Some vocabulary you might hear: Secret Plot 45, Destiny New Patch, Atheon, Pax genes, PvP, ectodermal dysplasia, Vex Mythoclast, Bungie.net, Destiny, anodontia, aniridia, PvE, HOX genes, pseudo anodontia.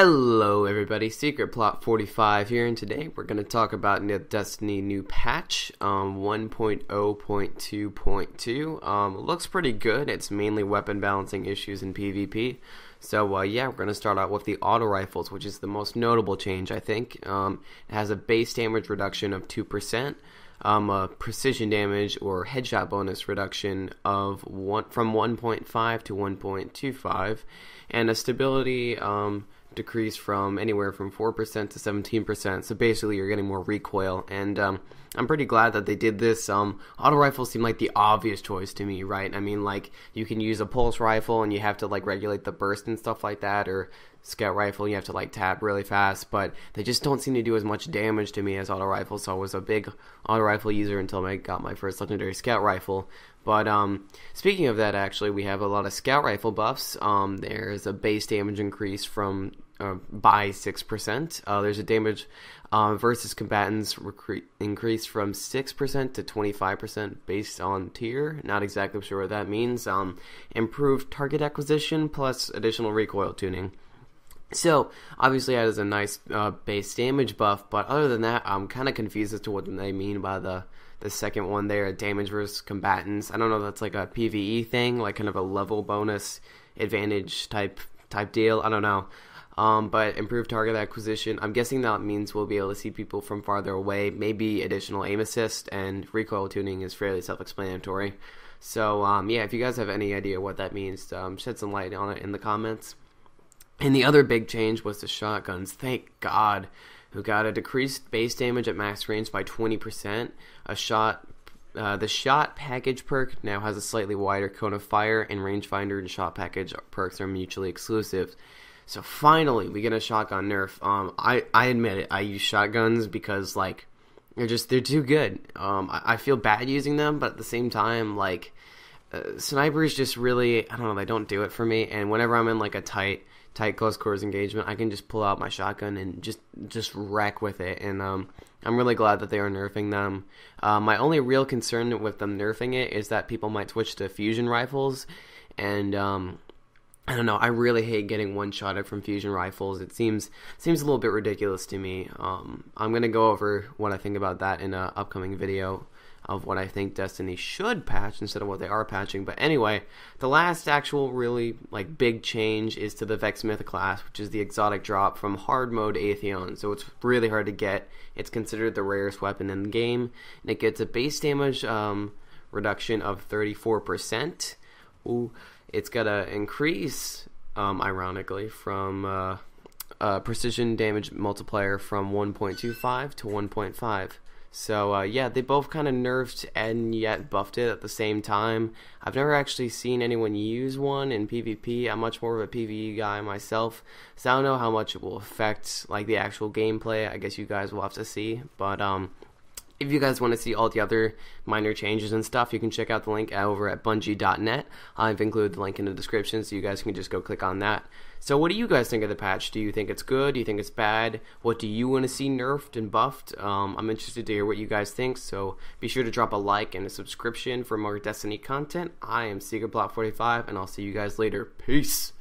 Hello everybody, Secret Plot 45 here, and today we're going to talk about Destiny New Patch 1.0.2.2. Looks pretty good. It's mainly weapon balancing issues in PvP. So yeah, we're going to start out with the auto rifles, which is the most notable change, I think. It has a base damage reduction of 2%, a precision damage or headshot bonus reduction of from 1.5 to 1.25, and a stability decrease from anywhere from 4% to 17%. So basically you're getting more recoil, and I'm pretty glad that they did this. Auto rifles seem like the obvious choice to me, right? I mean, like, you can use a pulse rifle and you have to like regulate the burst and stuff like that, or scout rifle and you have to like tap really fast, but they just don't seem to do as much damage to me as auto rifles. So I was a big auto rifle user until I got my first legendary scout rifle. But speaking of that, actually, we have a lot of scout rifle buffs. There's a base damage increase from by 6%. There's a damage versus combatants increase from 6% to 25% based on tier. Not exactly sure what that means. Improved target acquisition plus additional recoil tuning. So obviously that is a nice base damage buff, but other than that, I'm kind of confused as to what they mean by the second one there, damage versus combatants. I don't know if that's like a PvE thing, like kind of a level bonus advantage type deal. I don't know. But improved target acquisition, I'm guessing that means we'll be able to see people from farther away, maybe additional aim assist, and recoil tuning is fairly self-explanatory. So yeah, if you guys have any idea what that means, shed some light on it in the comments. And the other big change was the shotguns. Thank God, who got a decreased base damage at max range by 20%, a shot. The shot package perk now has a slightly wider cone of fire, and rangefinder and shot package perks are mutually exclusive. So finally, we get a shotgun nerf. I admit it, I use shotguns because, like, they're too good. I feel bad using them, but at the same time, like, snipers just really, I don't know, they don't do it for me. And whenever I'm in like a tight close quarters engagement, I can just pull out my shotgun and just wreck with it. And I'm really glad that they are nerfing them. My only real concern with them nerfing it is that people might switch to fusion rifles, and I don't know, I really hate getting one-shotted from fusion rifles. It seems a little bit ridiculous to me. I'm gonna go over what I think about that in an upcoming video of what I think Destiny should patch instead of what they are patching. But anyway, the last actual really like big change is to the Vex Mythoclast, which is the exotic drop from hard mode Atheon. So it's really hard to get. It's considered the rarest weapon in the game, and it gets a base damage reduction of 34%. Ooh, it's got an increase, ironically, from precision damage multiplier from 1.25 to 1.5. So yeah, they both kind of nerfed and yet buffed it at the same time. I've never actually seen anyone use one in PvP. I'm much more of a PvE guy myself, so I don't know how much it will affect like the actual gameplay. I guess you guys will have to see. But if you guys want to see all the other minor changes and stuff, you can check out the link over at Bungie.net. I've included the link in the description, so you guys can just go click on that. So what do you guys think of the patch? Do you think it's good? Do you think it's bad? What do you want to see nerfed and buffed? I'm interested to hear what you guys think, so be sure to drop a like and a subscription for more Destiny content. I am Secret Plot 45, and I'll see you guys later. Peace!